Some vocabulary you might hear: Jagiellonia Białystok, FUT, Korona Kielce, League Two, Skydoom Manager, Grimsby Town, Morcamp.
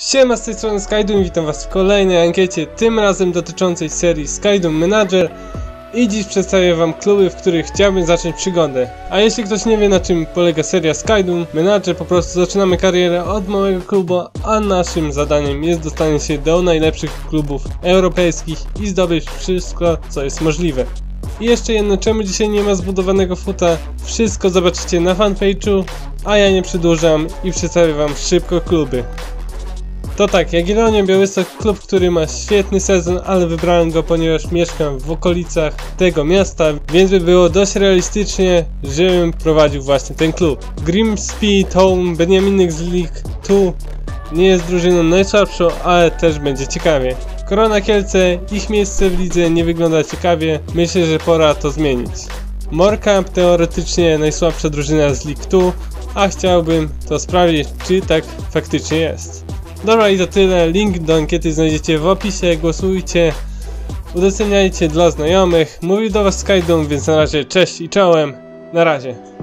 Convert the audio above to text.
Siema, z tej strony Skydoom i witam was w kolejnej ankiecie, tym razem dotyczącej serii Skydoom Manager. I dziś przedstawię wam kluby, w których chciałbym zacząć przygodę. A jeśli ktoś nie wie, na czym polega seria Skydoom Manager, po prostu zaczynamy karierę od małego klubu, a naszym zadaniem jest dostanie się do najlepszych klubów europejskich i zdobyć wszystko, co jest możliwe. I jeszcze jedno, czemu dzisiaj nie ma zbudowanego futa, wszystko zobaczycie na fanpage'u, a ja nie przedłużam i przedstawię wam szybko kluby. To tak, Jagiellonia Białystok, klub, który ma świetny sezon, ale wybrałem go, ponieważ mieszkam w okolicach tego miasta, więc by było dość realistycznie, żebym prowadził właśnie ten klub. Grimsby Town, Beniaminek z League Two, nie jest drużyną najsłabszą, ale też będzie ciekawie. Korona Kielce, ich miejsce w lidze nie wygląda ciekawie, myślę, że pora to zmienić. Morcamp, teoretycznie najsłabsza drużyna z League Two, a chciałbym to sprawdzić, czy tak faktycznie jest. Dobra, i to tyle, link do ankiety znajdziecie w opisie, głosujcie, udostępniajcie dla znajomych. Mówił do was Skydoom, więc na razie cześć i czołem, na razie.